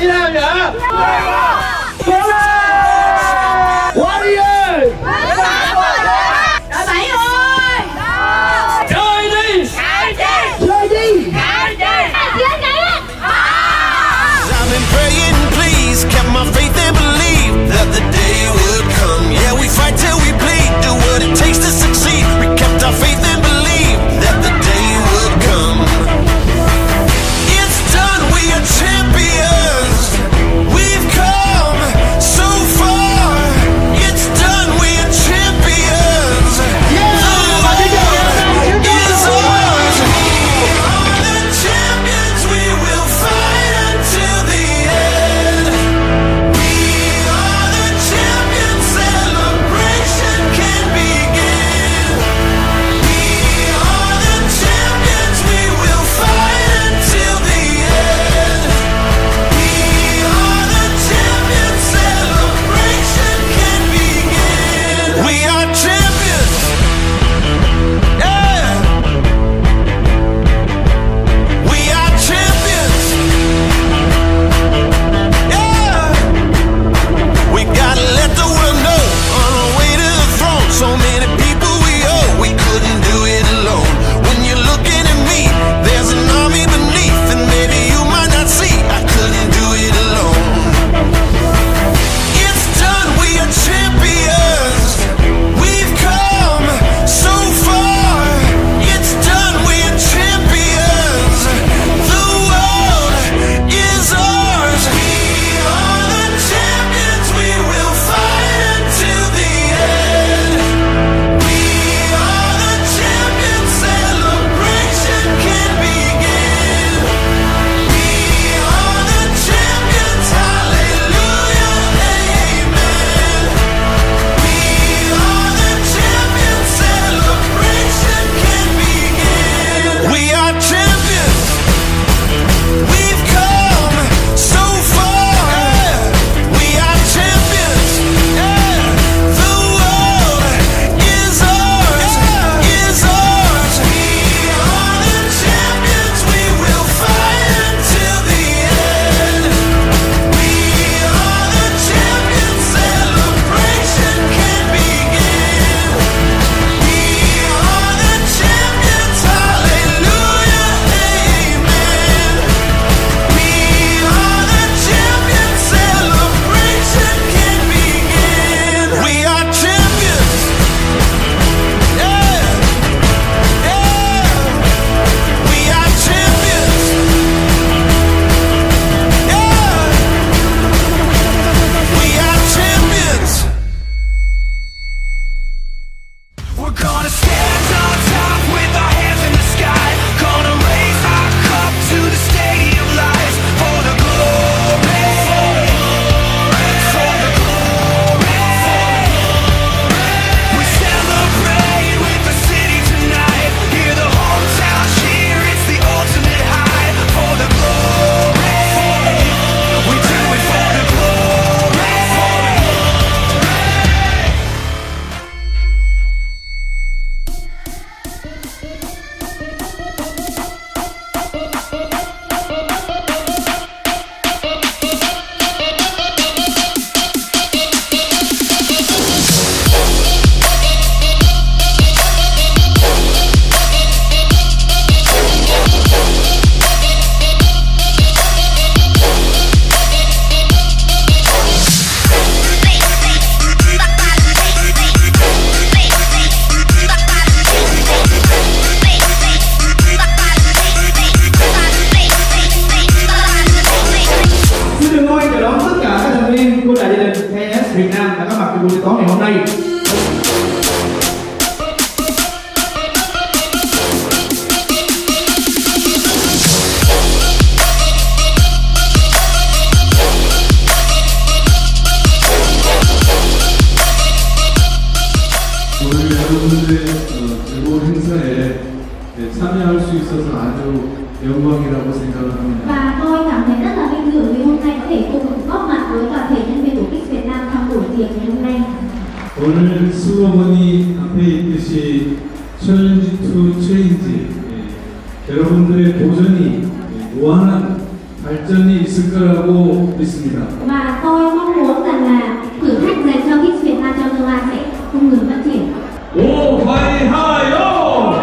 Islandia! Hurrah! Warriors! Đội 7 ơi! Chơi đi! Chạy đi! Chơi đi! Chạy đi! Chơi đi! I've been praying, please, kept my faith and believe that the day would come. Yeah, we fight till we bleed, do what it takes to succeed. We kept our faith and believe that the day would come. It's done, we are champions. We've come so far. It's done, we are champions. Yeah, the world is ours. We are the champions, we will fight until the end. We are the champions, celebration can begin. We are the champions, we will fight until the end. We are the champions, celebration can begin. We are champions. Yeah. We are champions. Yeah. We gotta let the world know on our way to the throne. So many people we owe, we couldn't do it alone. When you're looking at me, there's an army beneath, and maybe you might not see I couldn't do it alone. It's done, we are champions. We've come so far. It's done, we are champions. The world is ours. We are the champions, we will fight until the end. We are the champions, celebration can begin. We are the champions, hallelujah, amen. We are the champions, celebration can begin. We are champions. We've come so far. We are champions. The world is ours. Is ours. We are the champions. We will fight until the end. We are the champions. Celebration can begin. We are the champions. Hallelujah, amen. We are the champions, celebration can begin. We are champions. Yeah. Yeah. We are champions. Yeah. We are champions. We're gonna stand on top with our hands in the sky. Gonna raise our cup to the stadium lights. For the glory, for the glory. We celebrate with the city tonight. Hear the whole town cheer, it's the ultimate high. For the glory, we do it for the glory. Xin được vui chào đón tất cả các thành viên của đại gia đình KS Việt Nam đã có mặt trong buổi tối ngày hôm nay. 저희 여러분들의 즐거운 행사에 참여할 수 있어서 아주 영광이라고 생각을 합니다. Và tôi cảm thấy rất là vinh dự vì hôm nay có thể cùng góp mặt với toàn thể nhân viên của KICS Việt Nam trong buổi tiệc ngày hôm nay. 오늘 수고분이 앞에 있듯이 챌린지 투 체인지 여러분들의 도전이 무한한 발전이 자신이 있을 거라고 믿습니다. Và tôi mong muốn rằng là thử thách dành cho Kids Việt Nam trong tương lai sẽ không ngừng phát triển. Oh, hai, hai, oh.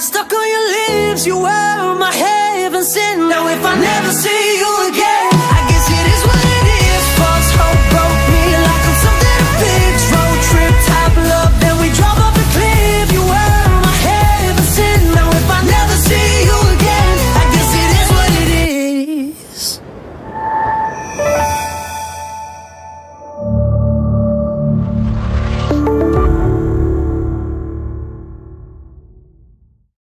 Stuck on your lips, you were my heaven sent. Now if I never see you again.